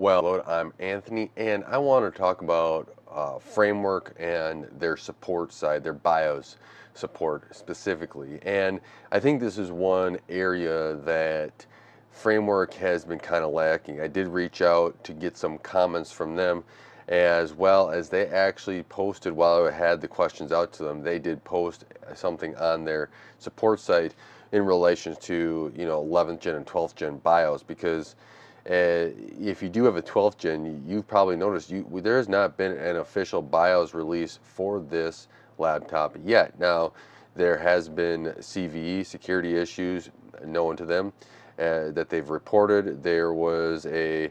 Well, I'm Anthony, and I want to talk about Framework and their support side, their BIOS support specifically. And I think this is one area that Framework has been kind of lacking. I did reach out to get some comments from them, as well as they actually posted, while I had the questions out to them, they did post something on their support site in relation to, you know, 11th gen and 12th gen BIOS, because if you do have a 12th gen, you've probably noticed there has not been an official BIOS release for this laptop yet. Now, there has been CVE security issues known to them that they've reported. There was a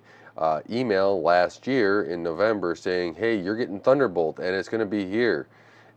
email last year in November saying, hey, you're getting Thunderbolt and it's going to be here,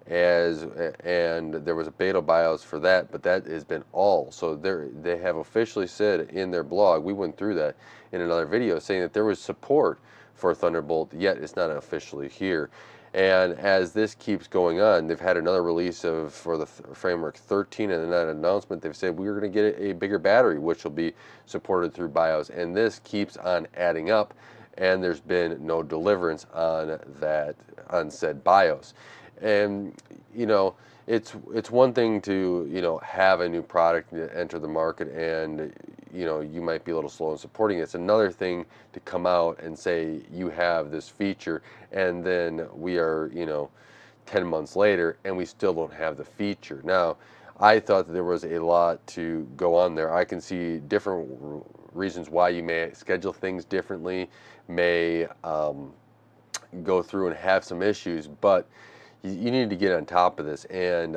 and there was a beta BIOS for that, but that has been all. So they have officially said in their blog, we went through that in another video, saying that there was support for Thunderbolt, yet it's not officially here. And as this keeps going on, they've had another release for the Framework 13, and in that announcement, they've said we're going to get a bigger battery, which will be supported through BIOS. And this keeps on adding up, and there's been no deliverance on that, on said BIOS. And you know, it's one thing to, you know, have a new product enter the market, and you know, you might be a little slow in supporting it. It's another thing to come out and say you have this feature, and then we are, you know, 10 months later and we still don't have the feature. Now, I thought that there was a lot to go on there. I can see different reasons why you may schedule things differently, may go through and have some issues, but you need to get on top of this. And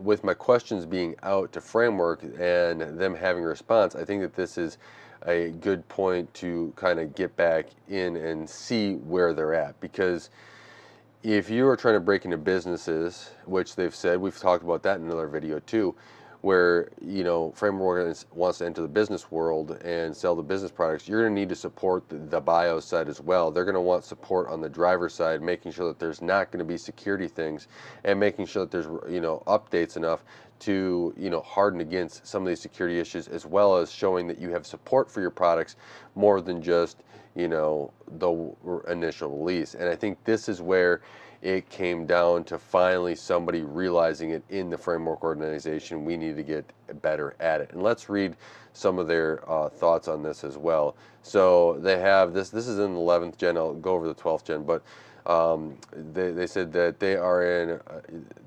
with my questions being out to Framework and them having a response, I think that this is a good point to kind of get back in and see where they're at. Because if you are trying to break into businesses, which they've said, we've talked about that in another video too, where, you know, Framework wants to enter the business world and sell the business products, you're going to need to support the BIOS side as well. They're going to want support on the driver side, making sure that there's not going to be security things, and making sure that there's, you know, updates enough to, you know, harden against some of these security issues, as well as showing that you have support for your products more than just, you know, the initial release. And I think this is where it came down to finally somebody realizing it in the Framework organization. We need to get better at it. And let's read some of their thoughts on this as well. So they have this is in the 11th gen. I'll go over the 12th gen, but they said that they are in,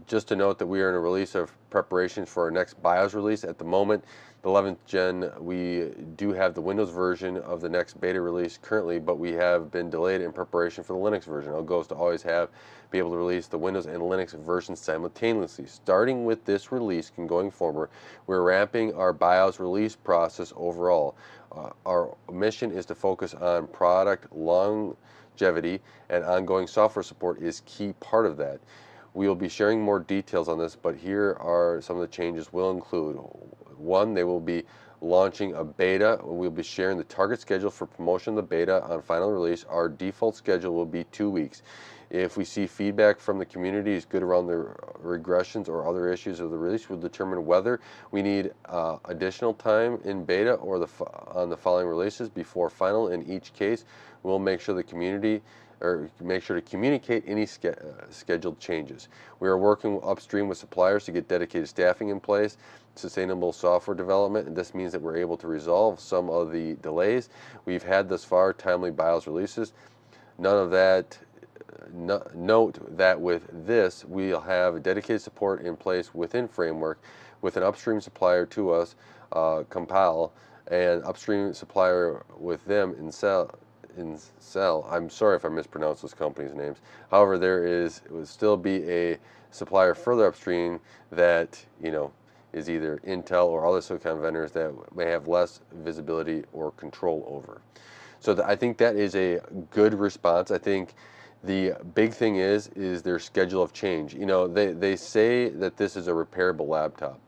just to note that we are in a release of preparations for our next BIOS release. At the moment, the 11th gen, we do have the Windows version of the next beta release currently, but we have been delayed in preparation for the Linux version. Our goal is to always be able to release the Windows and Linux versions simultaneously. Starting with this release and going forward, we're ramping our BIOS release process overall. Our mission is to focus on product longevity, and ongoing software support is key part of that. We will be sharing more details on this, but here are some of the changes we'll include. One, they will be launching a beta. We'll be sharing the target schedule for promotion of the beta on final release. Our default schedule will be 2 weeks. If we see feedback from the community is good around the regressions or other issues of the release, we'll determine whether we need additional time in beta or on the following releases before final. In each case, we'll make sure the community to communicate any scheduled changes. We are working upstream with suppliers to get dedicated staffing in place, sustainable software development, and this means that we're able to resolve some of the delays we've had thus far. Timely BIOS releases. None of that. Note that with this, we'll have dedicated support in place within Framework with an upstream supplier to us, Compal, and upstream supplier with them, Intel. I'm sorry if I mispronounce those companies' names. However, it would still be a supplier further upstream that, you know, is either Intel or other silicon vendors that may have less visibility or control over. So I think that is a good response. I think the big thing is their schedule of change. You know, they say that this is a repairable laptop,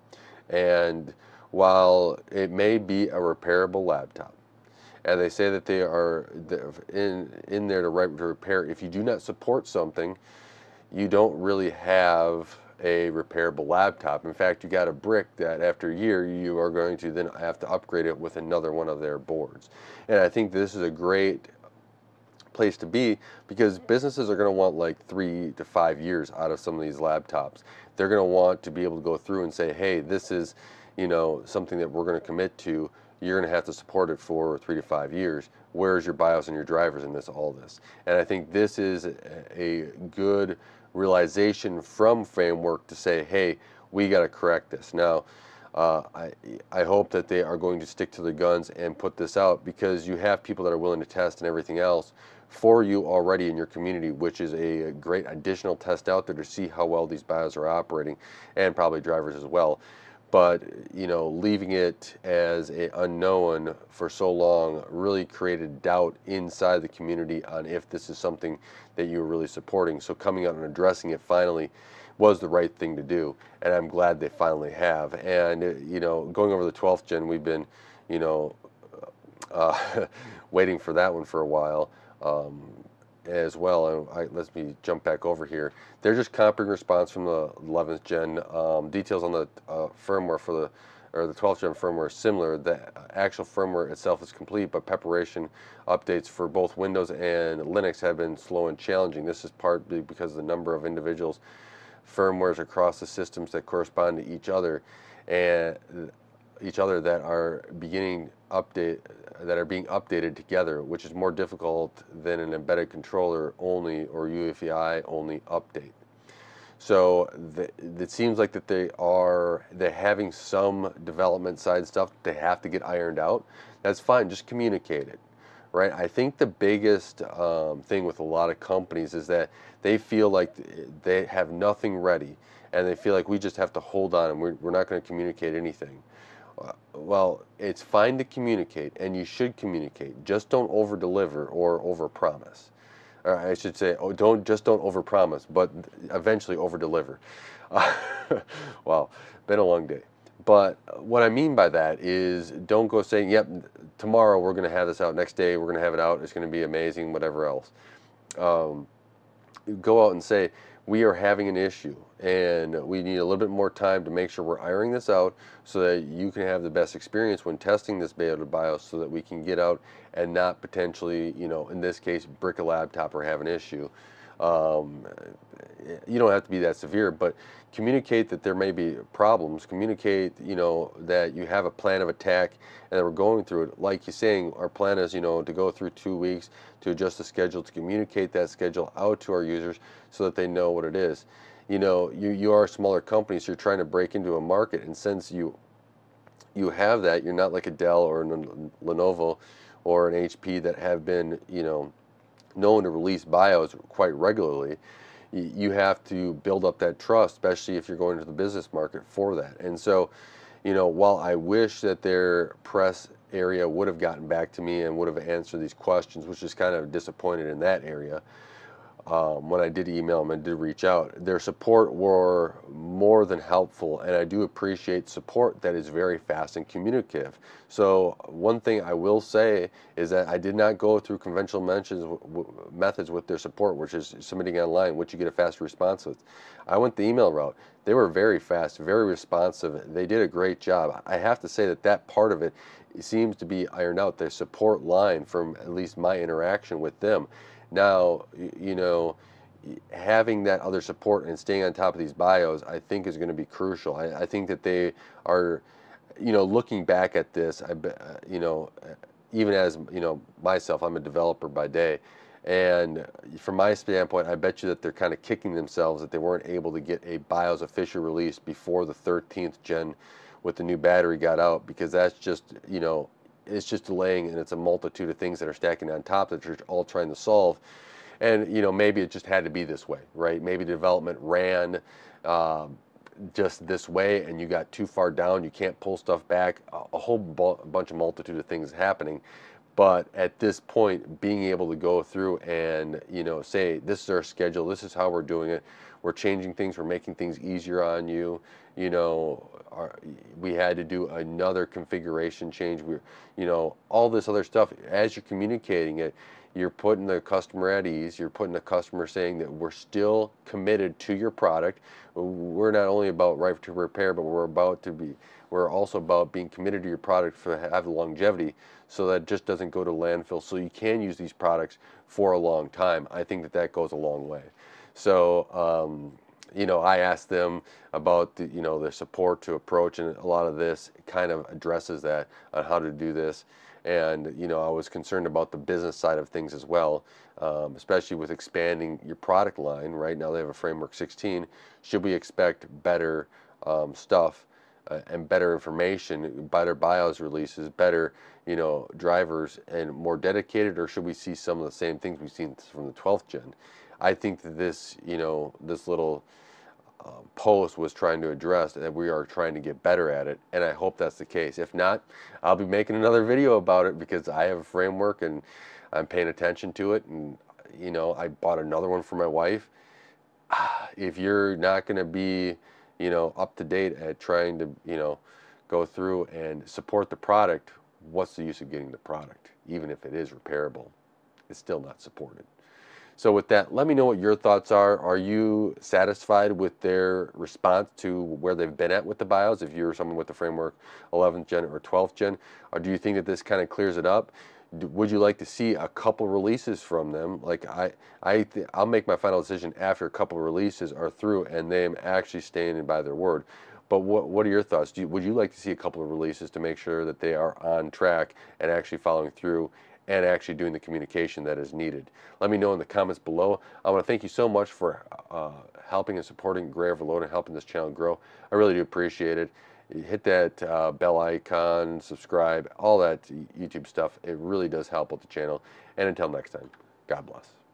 and while it may be a repairable laptop, and they say that they are in there to repair, if you do not support something, you don't really have a repairable laptop. In fact, you got a brick that after a year you are going to then have to upgrade it with another one of their boards. And I think this is a great place to be, because businesses are going to want like 3 to 5 years out of some of these laptops. They're going to want to be able to go through and say, hey, this is, you know, something that we're going to commit to. You're going to have to support it for 3 to 5 years. Where's your BIOS and your drivers in this, all this? And I think this is a good realization from Framework to say, hey, we got to correct this. Now, I hope that they are going to stick to the guns and put this out, because you have people that are willing to test and everything else for you already in your community, which is a great additional test out there to see how well these BIOS are operating, and probably drivers as well. But, you know, leaving it as an unknown for so long really created doubt inside the community on if this is something that you're really supporting. So coming out and addressing it finally was the right thing to do, and I'm glad they finally have. And, you know, going over the 12th gen, we've been, you know, waiting for that one for a while. As well, and let me jump back over here. They're just copying response from the 11th gen. Details on the firmware for the, or the 12th gen firmware is similar. The actual firmware itself is complete, but preparation updates for both Windows and Linux have been slow and challenging. This is partly because of the number of individuals firmwares across the systems that correspond to each other, and that are being updated together, which is more difficult than an embedded controller only or UEFI only update. So it seems like that they're having some development side stuff they have to get ironed out. That's fine, just communicate it, right? I think the biggest thing with a lot of companies is that they feel like they have nothing ready, and they feel like we just have to hold on and we're not going to communicate anything. Well, it's fine to communicate, and you should communicate. Just don't over-deliver or over-promise. Or I should say, oh, just don't over-promise, but eventually over-deliver. Wow, been a long day. But what I mean by that is don't go saying, yep, tomorrow we're going to have this out, next day we're going to have it out, it's going to be amazing, whatever else. Go out and say, we are having an issue, and we need a little bit more time to make sure we're ironing this out so that you can have the best experience when testing this BIOS, so that we can get out and not potentially, you know, in this case, brick a laptop or have an issue. You don't have to be that severe, but communicate that there may be problems. Communicate, you know, that you have a plan of attack and that we're going through it. Like you're saying, our plan is, you know, to go through 2 weeks to adjust the schedule, to communicate that schedule out to our users so that they know what it is. You know, you are a smaller company, so you're trying to break into a market, and since you have that, you're not like a Dell or a Lenovo or an HP that have been, you know, known to release BIOS quite regularly. You have to build up that trust, especially if you're going to the business market for that. And so, you know, while I wish that their press area would have gotten back to me and would have answered these questions, which is kind of disappointed in that area, when I did email them and did reach out, their support were more than helpful, and I do appreciate support that is very fast and communicative. So one thing I will say is that I did not go through conventional methods with their support, which is submitting online, which you get a fast response with. I went the email route. They were very fast, very responsive. They did a great job. I have to say that that part of it seems to be ironed out, their support line, from at least my interaction with them. Now, you know, having that other support and staying on top of these BIOS, I think, is going to be crucial. I think that they are, you know, looking back at this, you know, even as, you know, myself, I'm a developer by day, and from my standpoint, I bet you that they're kind of kicking themselves that they weren't able to get a BIOS official release before the 13th gen with the new battery got out, because that's just, you know, it's just delaying, and it's a multitude of things that are stacking on top that you're all trying to solve. And, you know, maybe it just had to be this way, right? Maybe development ran just this way, and you got too far down, you can't pull stuff back, a whole bunch of multitude of things happening. But at this point, being able to go through and, you know, say, this is our schedule, this is how we're doing it, we're changing things, we're making things easier on you, you know, we had to do another configuration change, you know, all this other stuff. As you're communicating it, you're putting the customer at ease. You're putting the customer saying that we're still committed to your product. We're not only about right to repair, but we're also about being committed to your product for have longevity, so that it just doesn't go to landfill. So you can use these products for a long time. I think that that goes a long way. So you know, I asked them about the, you know, their support to approach, and a lot of this kind of addresses that on how to do this. And you know, I was concerned about the business side of things as well, especially with expanding your product line. Right now they have a Framework 16. Should we expect better stuff and better information, better BIOS releases, better, you know, drivers, and more dedicated? Or should we see some of the same things we've seen from the 12th gen? I think that this, you know, this little post was trying to address that we are trying to get better at it, and I hope that's the case. If not, I'll be making another video about it, because I have a Framework and I'm paying attention to it. And you know, I bought another one for my wife. If you're not going to be, you know, up to date at trying to, you know, go through and support the product, what's the use of getting the product? Even if it is repairable, it's still not supported. So with that, let me know what your thoughts are. Are you satisfied with their response to where they've been at with the BIOS, if you're someone with the Framework 11th gen or 12th gen? Or do you think that this kind of clears it up? Would you like to see a couple releases from them? Like I'll make my final decision after a couple releases are through and they am actually standing by their word. But what are your thoughts? Would you like to see a couple of releases to make sure that they are on track and actually following through and actually doing the communication that is needed? Let me know in the comments below. I want to thank you so much for helping and supporting Gray Overload and helping this channel grow. I really do appreciate it. Hit that bell icon, subscribe, all that YouTube stuff. It really does help with the channel. And until next time, God bless.